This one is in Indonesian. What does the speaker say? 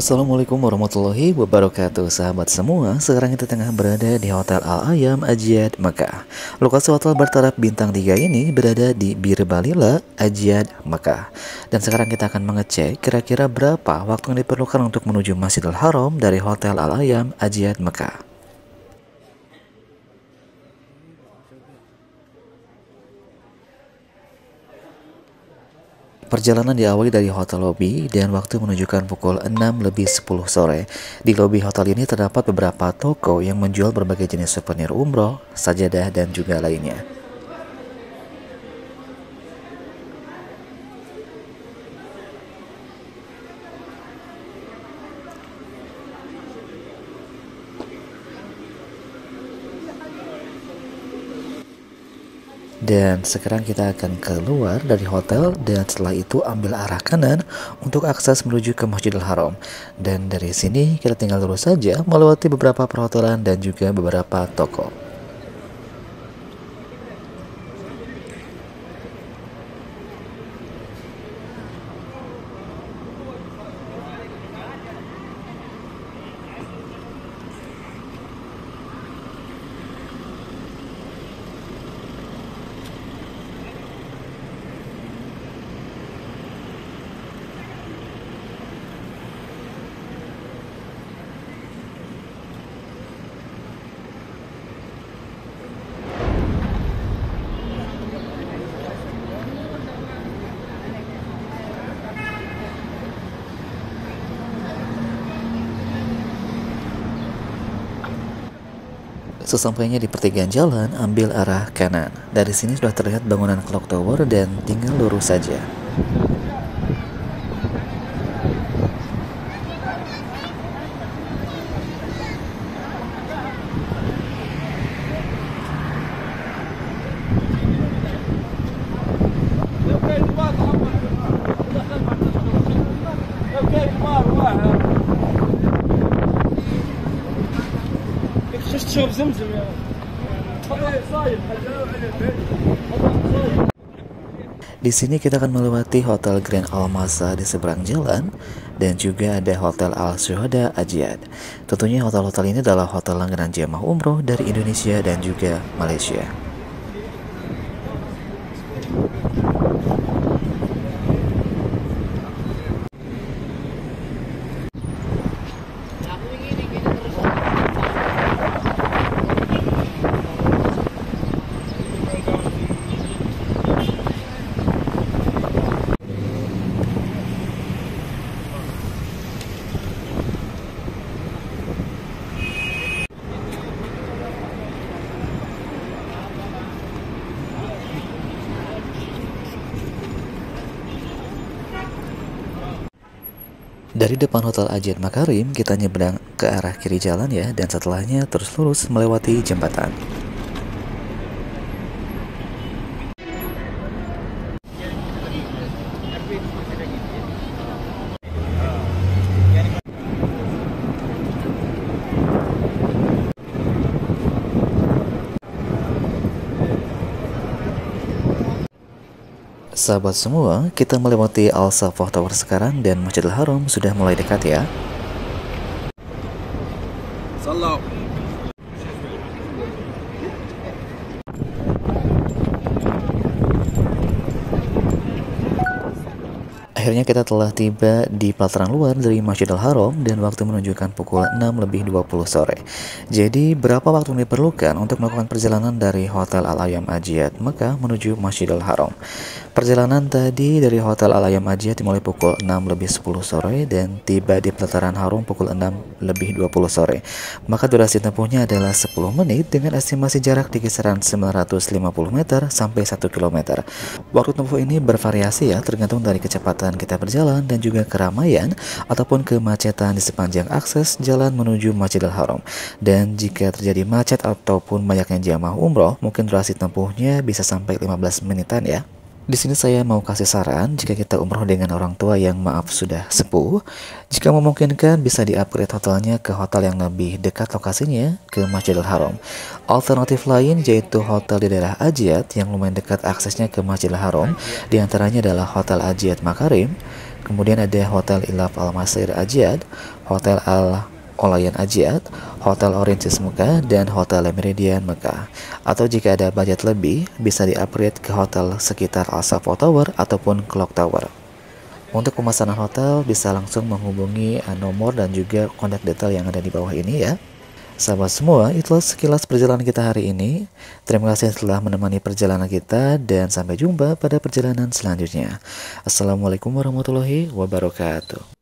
Assalamualaikum warahmatullahi wabarakatuh, sahabat semua. Sekarang kita tengah berada di Hotel Al Ayam Ajyad Mekah. Lokasi hotel bertaraf bintang 3 ini berada di Birbalilah Ajyad Mekah. Dan sekarang kita akan mengecek kira-kira berapa waktu yang diperlukan untuk menuju Masjidil Haram dari Hotel Al Ayam Ajyad Mekah. Perjalanan diawali dari hotel lobby dan waktu menunjukkan pukul 6:10 sore. Di lobi hotel ini terdapat beberapa toko yang menjual berbagai jenis souvenir umroh, sajadah, dan juga lainnya. Dan sekarang kita akan keluar dari hotel dan setelah itu ambil arah kanan untuk akses menuju ke Masjidil Haram. Dan dari sini kita tinggal lurus saja melewati beberapa perhotelan dan juga beberapa toko. Sesampainya di pertigaan jalan, ambil arah kanan. Dari sini sudah terlihat bangunan Clock Tower dan tinggal lurus saja. Di sini kita akan melewati Hotel Grand Almazza di seberang jalan dan juga ada Hotel Al Shohada Ajyad. Tentunya hotel-hotel ini adalah hotel langganan jemaah umroh dari Indonesia dan juga Malaysia. Dari depan Hotel Ajyad Makarim, kita nyebrang ke arah kiri jalan ya, dan setelahnya terus lurus melewati jembatan. Sahabat semua, kita melewati Al Safa Tower sekarang dan Masjidil Haram sudah mulai dekat ya. Salam. Akhirnya kita telah tiba di pelataran luar dari Masjidil Haram dan waktu menunjukkan pukul 6:20 sore. Jadi berapa waktu yang diperlukan untuk melakukan perjalanan dari Hotel Al Ayam Ajyad Mekah menuju Masjidil Haram? Perjalanan tadi dari Hotel Al Ayam Ajyad dimulai pukul 6:10 sore dan tiba di pelataran Haram pukul 6:20 sore. Maka durasi tempuhnya adalah 10 menit dengan estimasi jarak di kisaran 950 meter sampai 1 km. Waktu tempuh ini bervariasi ya, tergantung dari kecepatan kita berjalan dan juga keramaian ataupun kemacetan di sepanjang akses jalan menuju Masjidil Haram. Dan jika terjadi macet ataupun banyaknya jamaah umroh, mungkin durasi tempuhnya bisa sampai 15 menitan ya. Di sini saya mau kasih saran, jika kita umroh dengan orang tua yang maaf sudah sepuh, jika memungkinkan bisa di-upgrade hotelnya ke hotel yang lebih dekat lokasinya ke Masjidil Haram. Alternatif lain yaitu hotel di daerah Ajyad yang lumayan dekat aksesnya ke Masjidil Haram, diantaranya adalah Hotel Ajyad Makarim, Kemudian ada Hotel Ilaf Almasir Ajyad, Hotel Al Ayam Ajyad, Hotel Orange Mekah, dan Hotel Meridian Mekah. Atau jika ada budget lebih, bisa di-upgrade ke hotel sekitar Al Safa Tower ataupun Clock Tower. Untuk pemesanan hotel bisa langsung menghubungi nomor dan juga kontak detail yang ada di bawah ini ya. Sahabat semua, itulah sekilas perjalanan kita hari ini. Terima kasih telah menemani perjalanan kita dan sampai jumpa pada perjalanan selanjutnya. Assalamualaikum warahmatullahi wabarakatuh.